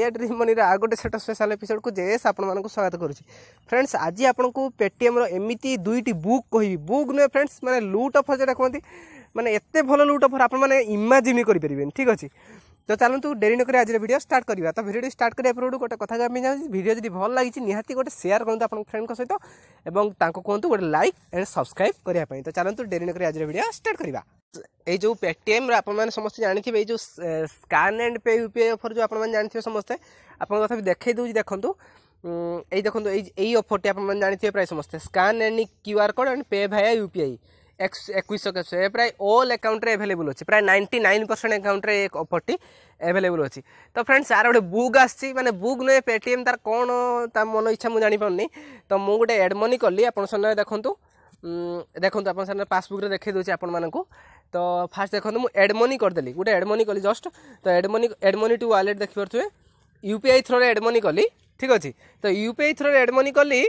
ये dream money आउ गोटे सेट स्पेशल एपिसोड को जेएस आपन स्वागत करुँच फ्रेंड्स। आज आपन को पेटीएम एमती दुईटी बुक कहि बुक नुहे फ्रेंड्स माने लूट ऑफर जेटा कहते माने एते भल लूट ऑफर आपन माने इमेजिन भी करें। ठीक अच्छे तो चलतु डेरी नक आज भिडियो स्टार्ट करा। तो भिडियो स्टार्ट करने पूर्व गोटे कथा जानी भिडियो जी भल लगी निहाती गोटे सेयार करूँ आप फ्रेंड सहित और कहतु गोटे लाइक एंड सब्सक्राइब करने। तो चलतु डेरी नक आज भिडियो स्टार्ट करा। ये जो पेटीएम आपने समस्ते जानते ये जो scan and pay UPI offer जो आपने जानते समस्ते आपको तथापि देखे दूसरी देखो यही देखो ऑफरटी आपने जानते प्राय समस्ते scan and QR code and pay Bhaya UPI 2100 ये प्राय ऑल अकाउंट रे अवेलेबल अच्छे प्राय 99% अकाउंट रे एक ऑफरटी अवेलेबल अच्छी। तो फ्रेंड्स यार गोटे बुक आसी माने बुक नुहे पेटीएम तार कौन तार मन इच्छा मुझे जापारनी। तो मुझे गोटे एड मनी कली आप देखूँ देखो आप पासबुक देखे दूसरी आपण मानक। तो फास्ट देखो मुझे एड मनी करदेली गोटे एड मनी कली जस्ट। तो एड मनी टू वालेट देख पारे यूपीआई थ्रो एड मनी कली। ठीक अच्छे तो यूपीआई थ्रो एड मनी कली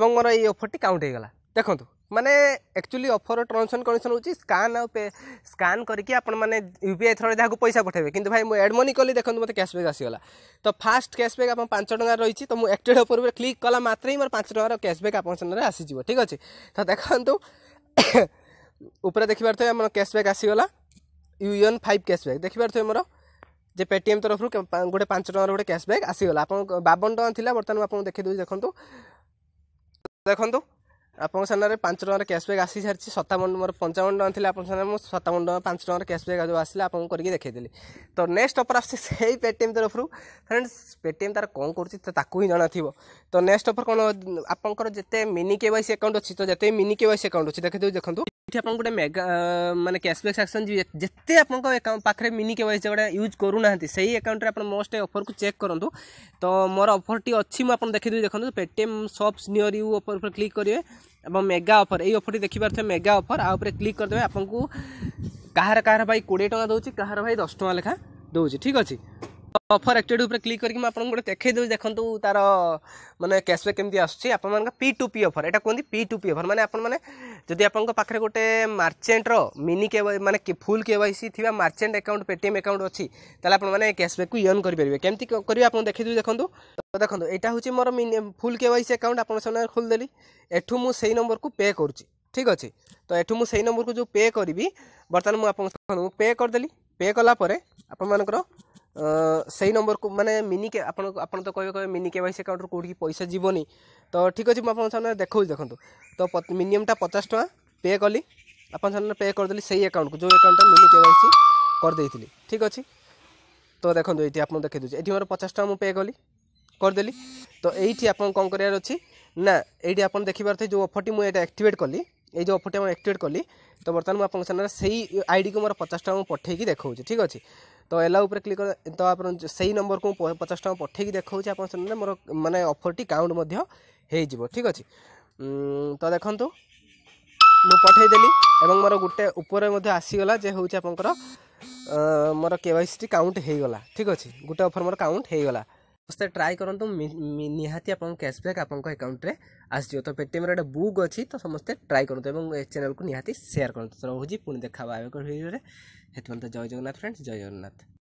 मोर ये ऑफरटी काउंट होगा। देखो माने actually offer terms and condition होची स्कैन आउ पे स्कैन करके आपन माने यूपीआई थ्रो जहाँ को पैसा पठेबे किंतु भाई मैं एड मनी कली देखो मत कैशबैक आसीगला। तो फास्ट कैशबैक आप 5 टका रही तो मुझे एक्टेड पर क्लिक कला मात्र ही मोर 5 टका कैशबैक आप आसीजिव। ठीक अच्छे तो देखो ऊपर देखिपार थे मोर कैशबैक आसीगला UN5 कैशबैक देखिपार थे मोर जे पेटीएम तरफ गोटे 5 टका गोटे कैशबैक आसीगला आप 52 टका बर्तमान आप देखिदेवी देखो देखो आप सामने 5 टका कैशबैक आसी सारी 57 मोर 55 टका था आप 57 टका 5 टका कैशबैक जो आसा आप करके देखदेली। तो नेक्स्ट ऑफर आसी से पेटीएम तरफ फ्रेंड्स पेटीएम तार कौन करें जाना थी। तो नेक्स्ट ऑफर कौन आपंकर जिते मिनी केवाईसी अकाउंट अच्छी तो जिते मिनी केवाईसी अकाउंट अच्छी देखिए देखो ये आप गोटे मेगा माने कैशबैक सेक्शन जिते आप पाखे मिनी केवाईसी गोटे यूज करूना से ही अकाउंट में आप मोस्ट ऑफर को चेक करूँ। तो मोर ऑफरटी अच्छी मुझे देखेदेवी देखो Paytm shops near you offer पर क्लिक करेंगे और मेगा ऑफर ये ऑफर देखी पारे मेगा ऑफर आउपर क्लिक करदे आपको कहार कहार भाई 20 टका दूसरी कहार भाई 10 टका लेखा दूसरी। ठीक अच्छे तो ऑफर एक्टेड उपर क्लिक करके मैं आपको गोटे देखो देखो तार माने कैशबैक केमती आसुछि आपन मानका P2P ऑफर एटा कोन P2P ऑफर माने आपन माने जदि आपन पाखरे गोटे मर्चेंट रो मिनी के माने फुल केवाईसी थिबा मर्चेंट अकाउंट पेटीएम अकाउंट अछि ताले आपन माने कैशबैक को अर्न करि परिबे केमती करिवे आपन देखि देखंतु। तो देखो एटा होछि मोर फुल केवाईसी अकाउंट आपन सामने खोल देली एठू मु सेही नंबर को पे करूछि। ठीक अछि तो एठू मु सेही नंबर को जो पे करिवि बर्तमान मु आपन पे कर देली पे कला परे आपन मानकर सही नंबर को माने मिनी के आपन तो कहे मिनी केवाईसी अकाउंट रो कोठी पैसा जीवनी। तो ठीक अच्छे मुझे सामने देखो देखो तो मिनिमम 50 टका पे कली आपन सामने पे करदेली सही अकाउंट को जो अकाउंट मिनी केवाईसी करदे। ठीक अच्छे तो देखो ये आप देखे दूसरे ये मोर 50 टका पे कली करदेली। तो ये आप कौन करा ये आप देखिपारे जो ऑफरटी मुझे एक्टिवेट कली ये जो ऑफरटी मैं एक्टिवेट कली। तो बर्तमान मुझे सामने सही आईडी को मोर 50 टका पठेकी देखो। ठीक अच्छे तो एला ऊपर क्लिक कर तो आप सही नंबर को 50 टका पठेकी देखो आप मोर माने ऑफरटी काउंट मध्य हो। ठीक अच्छे तो देखो मु पठेदेली एवं मोर गोटे ऊपर आसीगला जे हूँ आपंकर मोर केवाईसी काउंट होगा। ठीक अच्छे गोटे ऑफर मोर काउंट होगा समस्ते ट्राए करूँ निहाती आप कैशबैक आप अकाउंट में आसो। तो पेटीएम गोटे बुक अच्छी तो समस्ते ट्राए करूँ ए चैनल को निहाती शेयर करूँ। तो रोज पुणी देखा भिडियो में हेतु जय जगन्नाथ फ्रेंड्स जय जगन्नाथ।